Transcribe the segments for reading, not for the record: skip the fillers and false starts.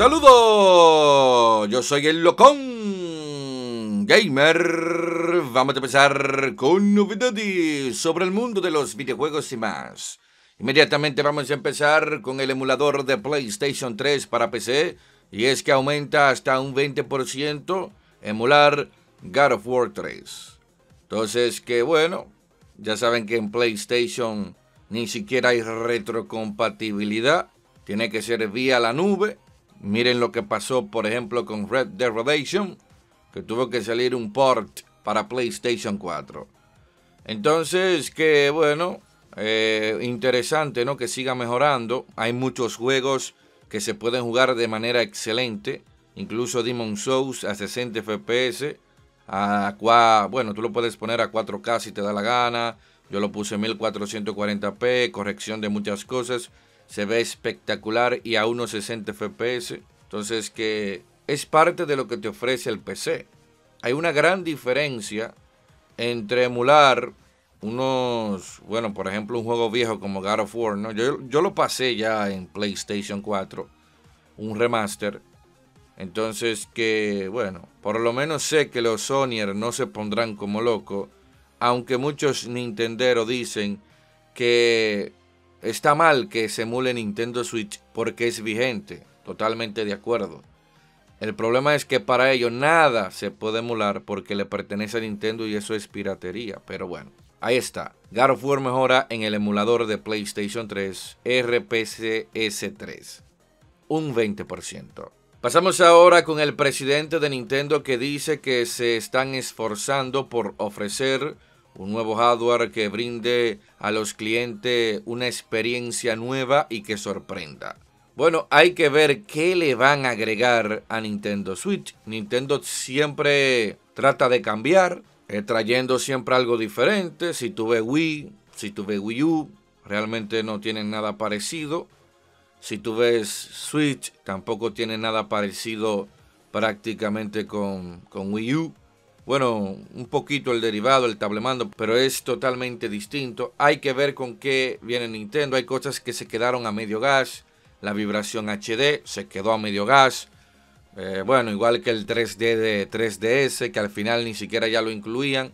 ¡Saludos! Yo soy el Locón Gamer. Vamos a empezar con novedades sobre el mundo de los videojuegos y más. Inmediatamente vamos a empezar con el emulador de PlayStation 3 para PC. Y es que aumenta hasta un 20% emular God of War 3. Entonces que bueno, ya saben que en PlayStation ni siquiera hay retrocompatibilidad. Tiene que ser vía la nube. Miren lo que pasó, por ejemplo, con Red Dead Redemption, que tuvo que salir un port para PlayStation 4. Entonces, que bueno, interesante, ¿no? Que siga mejorando. Hay muchos juegos que se pueden jugar de manera excelente. Incluso Demon's Souls a 60 FPS. Bueno, tú lo puedes poner a 4K si te da la gana. Yo lo puse en 1440p, corrección de muchas cosas. Se ve espectacular y a unos 60 FPS. Entonces que es parte de lo que te ofrece el PC. Hay una gran diferencia entre emular unos... Bueno, por ejemplo, un juego viejo como God of War, ¿no? Yo lo pasé ya en PlayStation 4. Un remaster. Entonces que, bueno, por lo menos sé que los Sonyers no se pondrán como locos. Aunque muchos nintenderos dicen que... Está mal que se emule Nintendo Switch porque es vigente. Totalmente de acuerdo. El problema es que para ello nada se puede emular porque le pertenece a Nintendo y eso es piratería. Pero bueno, ahí está. God of War mejora en el emulador de PlayStation 3 RPCS3. Un 20%. Pasamos ahora con el presidente de Nintendo que dice que se están esforzando por ofrecer... Un nuevo hardware que brinde a los clientes una experiencia nueva y que sorprenda. Bueno, hay que ver qué le van a agregar a Nintendo Switch. Nintendo siempre trata de cambiar, trayendo siempre algo diferente. Si tuve Wii, si tuve Wii U, realmente no tienen nada parecido. Si tú ves Switch, tampoco tiene nada parecido prácticamente con Wii U. Bueno, un poquito el derivado, el tablemando, pero es totalmente distinto. Hay que ver con qué viene Nintendo. Hay cosas que se quedaron a medio gas. La vibración HD se quedó a medio gas. Bueno, igual que el 3D de 3DS, que al final ni siquiera ya lo incluían.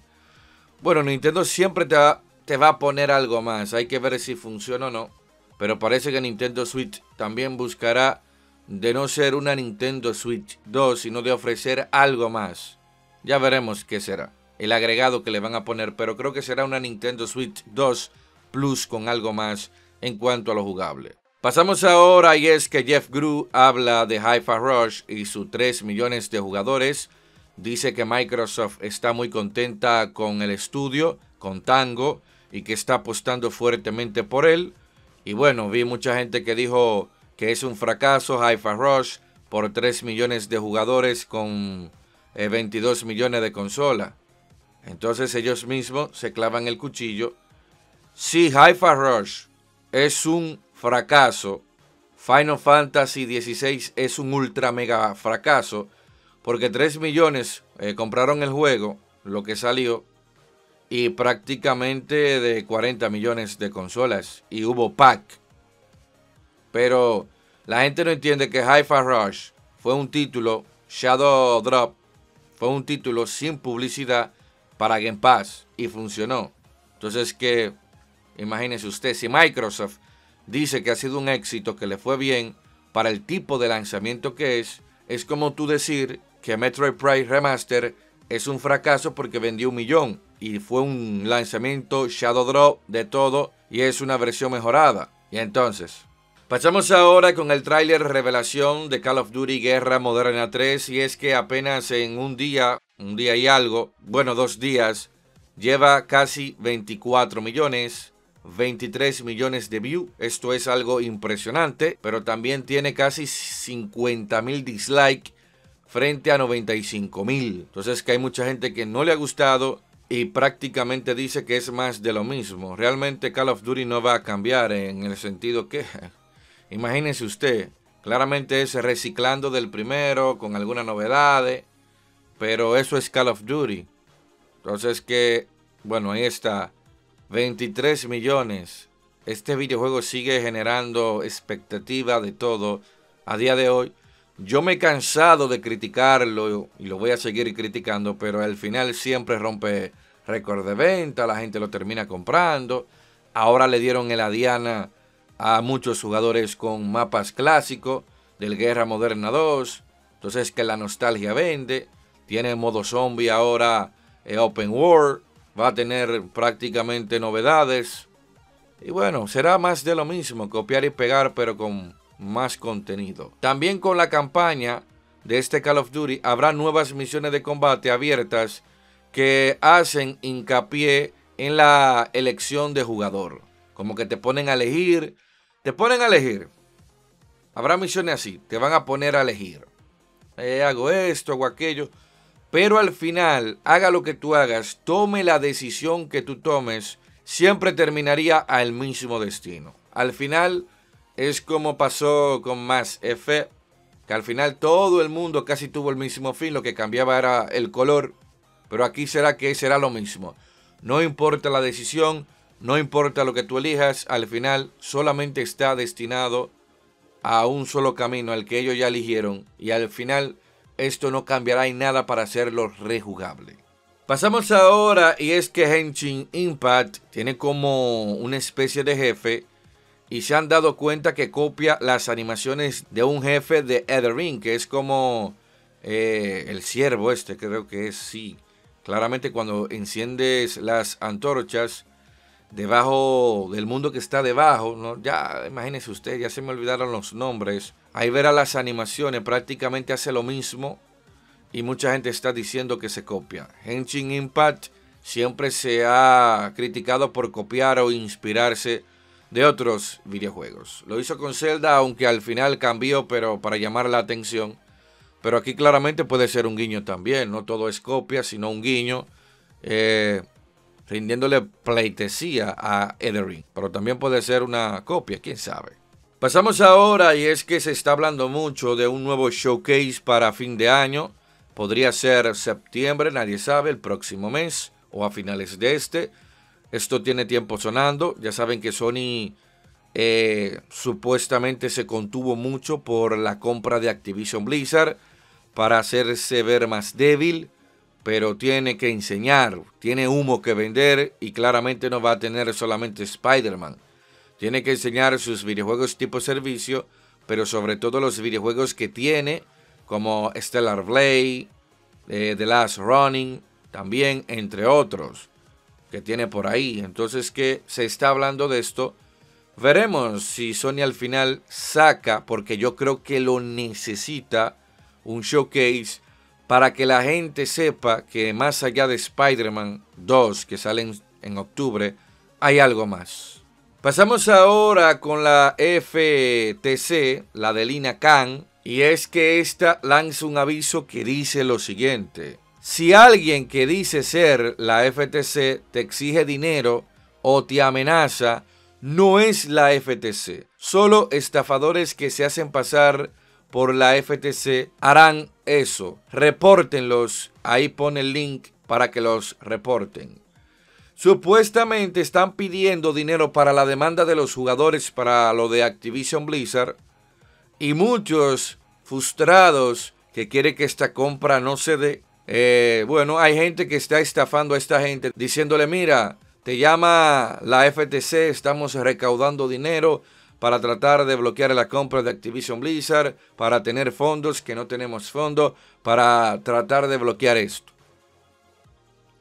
Bueno, Nintendo siempre te va a poner algo más. Hay que ver si funciona o no. Pero parece que Nintendo Switch también buscará de no ser una Nintendo Switch 2, sino de ofrecer algo más. Ya veremos qué será, el agregado que le van a poner, pero creo que será una Nintendo Switch 2 Plus con algo más en cuanto a lo jugable. Pasamos ahora y es que Jeff Grubb habla de Hi-Fi Rush y sus 3 millones de jugadores. Dice que Microsoft está muy contenta con el estudio, con Tango, y que está apostando fuertemente por él. Y bueno, vi mucha gente que dijo que es un fracaso Hi-Fi Rush por 3 millones de jugadores con... 22 millones de consolas. Entonces ellos mismos se clavan el cuchillo. Si Hi-Fi Rush es un fracaso, Final Fantasy 16 es un ultra mega fracaso, porque 3 millones compraron el juego, lo que salió, y prácticamente de 40 millones de consolas, y hubo pack. Pero la gente no entiende que Hi-Fi Rush fue un título Shadow Drop. Fue un título sin publicidad para Game Pass y funcionó. Entonces que, imagínense usted, si Microsoft dice que ha sido un éxito, que le fue bien para el tipo de lanzamiento que es como tú decir que Metroid Prime Remastered es un fracaso porque vendió 1 millón y fue un lanzamiento Shadow Drop de todo y es una versión mejorada. Y entonces... Pasamos ahora con el tráiler revelación de Call of Duty Guerra Moderna 3 y es que apenas en un día y algo, bueno 2 días, lleva casi 24 millones, 23 millones de views. Esto es algo impresionante, pero también tiene casi 50,000 dislikes frente a 95,000. Entonces que hay mucha gente que no le ha gustado y prácticamente dice que es más de lo mismo. Realmente Call of Duty no va a cambiar en el sentido que... Imagínese usted, claramente es reciclando del primero con algunas novedades, pero eso es Call of Duty. Entonces que, bueno, ahí está, 23 millones. Este videojuego sigue generando expectativa de todo a día de hoy. Yo me he cansado de criticarlo y lo voy a seguir criticando, pero al final siempre rompe récord de venta, la gente lo termina comprando. Ahora le dieron el adiana a muchos jugadores con mapas clásicos del Guerra Moderna 2. Entonces que la nostalgia vende. Tiene modo zombie ahora, Open World. Va a tener prácticamente novedades. Y bueno, será más de lo mismo, copiar y pegar, pero con más contenido. También con la campaña de este Call of Duty habrá nuevas misiones de combate abiertas que hacen hincapié en la elección de jugador. Como que te ponen a elegir. Te ponen a elegir. Habrá misiones así. Te van a poner a elegir. Hago esto, hago aquello. Pero al final, haga lo que tú hagas, tome la decisión que tú tomes, siempre terminaría al mismo destino. Al final, es como pasó con Mass Effect, que al final todo el mundo casi tuvo el mismo fin, lo que cambiaba era el color, pero aquí será que será lo mismo. No importa la decisión, no importa lo que tú elijas, al final solamente está destinado a un solo camino, al que ellos ya eligieron, y al final esto no cambiará en nada para hacerlo rejugable. Pasamos ahora, y es que Genshin Impact tiene como una especie de jefe y se han dado cuenta que copia las animaciones de un jefe de Elden Ring, que es como el ciervo este, creo que es, sí. Claramente cuando enciendes las antorchas debajo del mundo que está debajo, ¿no? Ya imagínense usted, ya se me olvidaron los nombres. Ahí verá las animaciones, prácticamente hace lo mismo y mucha gente está diciendo que se copia. Genshin Impact siempre se ha criticado por copiar o inspirarse de otros videojuegos. Lo hizo con Zelda, aunque al final cambió, pero para llamar la atención. Pero aquí claramente puede ser un guiño también, no todo es copia, sino un guiño rindiéndole pleitesía a Elden Ring. Pero también puede ser una copia, quién sabe. Pasamos ahora, y es que se está hablando mucho de un nuevo showcase para fin de año. Podría ser septiembre, nadie sabe, el próximo mes o a finales de este. Esto tiene tiempo sonando. Ya saben que Sony supuestamente se contuvo mucho por la compra de Activision Blizzard para hacerse ver más débil. Pero tiene que enseñar, tiene humo que vender y claramente no va a tener solamente Spider-Man. Tiene que enseñar sus videojuegos tipo servicio, pero sobre todo los videojuegos que tiene, como Stellar Blade, The Last Running, también, entre otros, que tiene por ahí. Entonces, ¿qué se está hablando de esto? Veremos si Sony al final saca, porque yo creo que lo necesita, un showcase para que la gente sepa que más allá de Spider-Man 2, que sale en octubre, hay algo más. Pasamos ahora con la FTC, la de Lina Khan, y es que esta lanza un aviso que dice lo siguiente. Si alguien que dice ser la FTC te exige dinero o te amenaza, no es la FTC. Solo estafadores que se hacen pasar por la FTC harán eso. Repórtenlos, ahí pone el link para que los reporten. Supuestamente están pidiendo dinero para la demanda de los jugadores para lo de Activision Blizzard y muchos frustrados que quieren que esta compra no se dé. Bueno, hay gente que está estafando a esta gente diciéndole, mira, te llama la FTC, estamos recaudando dinero para tratar de bloquear la compra de Activision Blizzard, para tener fondos que no tenemos fondos, para tratar de bloquear esto.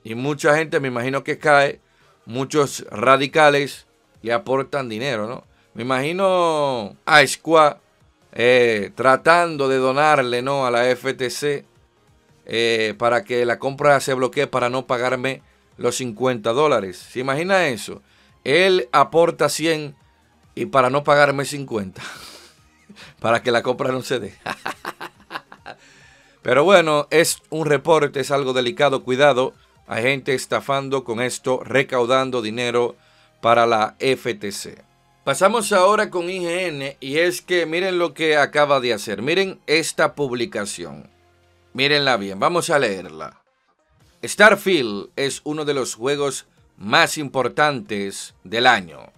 Y mucha gente, me imagino que cae, muchos radicales le aportan dinero, ¿no? Me imagino a Squad tratando de donarle, ¿no?, a la FTC para que la compra se bloquee para no pagarme los $50. ¿Se imagina eso? Él aporta 100 y para no pagarme 50, para que la compra no se dé. Pero bueno, es un reporte, es algo delicado, cuidado. Hay gente estafando con esto, recaudando dinero para la FTC. Pasamos ahora con IGN, y es que miren lo que acaba de hacer. Miren esta publicación. Mírenla bien, vamos a leerla. Starfield es uno de los juegos más importantes del año.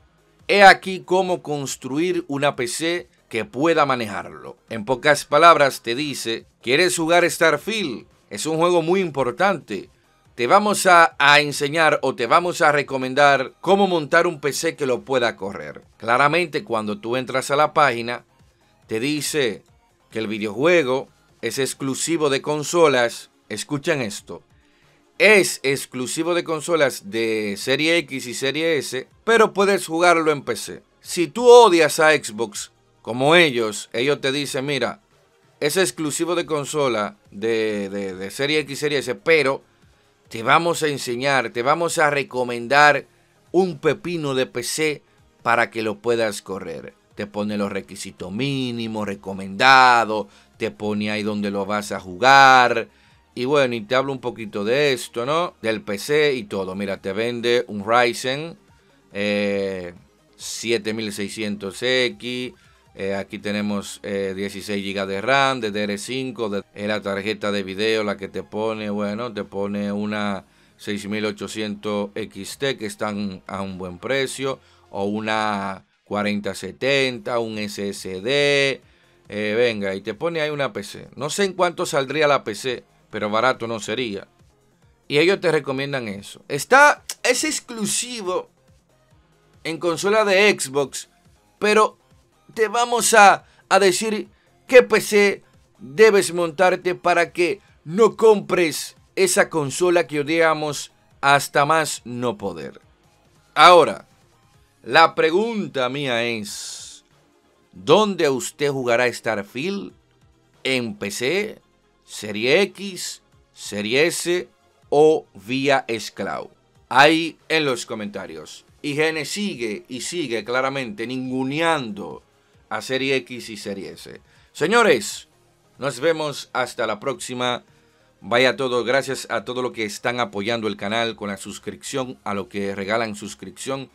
He aquí cómo construir una PC que pueda manejarlo. En pocas palabras te dice, ¿quieres jugar Starfield? Es un juego muy importante. Te vamos a enseñar o te vamos a recomendar cómo montar un PC que lo pueda correr. Claramente cuando tú entras a la página te dice que el videojuego es exclusivo de consolas. Escuchen esto. Es exclusivo de consolas de Serie X y Serie S, pero puedes jugarlo en PC. Si tú odias a Xbox como ellos te dicen, mira, es exclusivo de consola de Serie X y Serie S, pero te vamos a enseñar, te vamos a recomendar un pepino de PC para que lo puedas correr. Te pone los requisitos mínimos, recomendado, te pone ahí donde lo vas a jugar. Y bueno, y te hablo un poquito de esto, ¿no? Del PC y todo. Mira, te vende un Ryzen 7600X. Aquí tenemos 16 GB de RAM, de DDR5, la tarjeta de video, la que te pone, bueno, te pone una 6800 XT que están a un buen precio, o una 4070, un SSD, venga, y te pone ahí una PC. No sé en cuánto saldría la PC, pero barato no sería. Y ellos te recomiendan eso. Es exclusivo en consola de Xbox, pero te vamos a decir qué PC debes montarte para que no compres esa consola que odiamos hasta más no poder. Ahora, la pregunta mía es, ¿dónde usted jugará Starfield? ¿En PC, Serie X, Serie S o vía Scloud? Ahí en los comentarios. IGN sigue y sigue claramente ninguneando a Serie X y Serie S. Señores, nos vemos hasta la próxima. Vaya todo, gracias a todos los que están apoyando el canal con la suscripción, a los que regalan suscripción.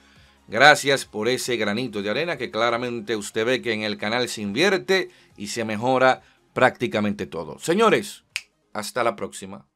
Gracias por ese granito de arena que claramente usted ve que en el canal se invierte y se mejora prácticamente todo. Señores, hasta la próxima.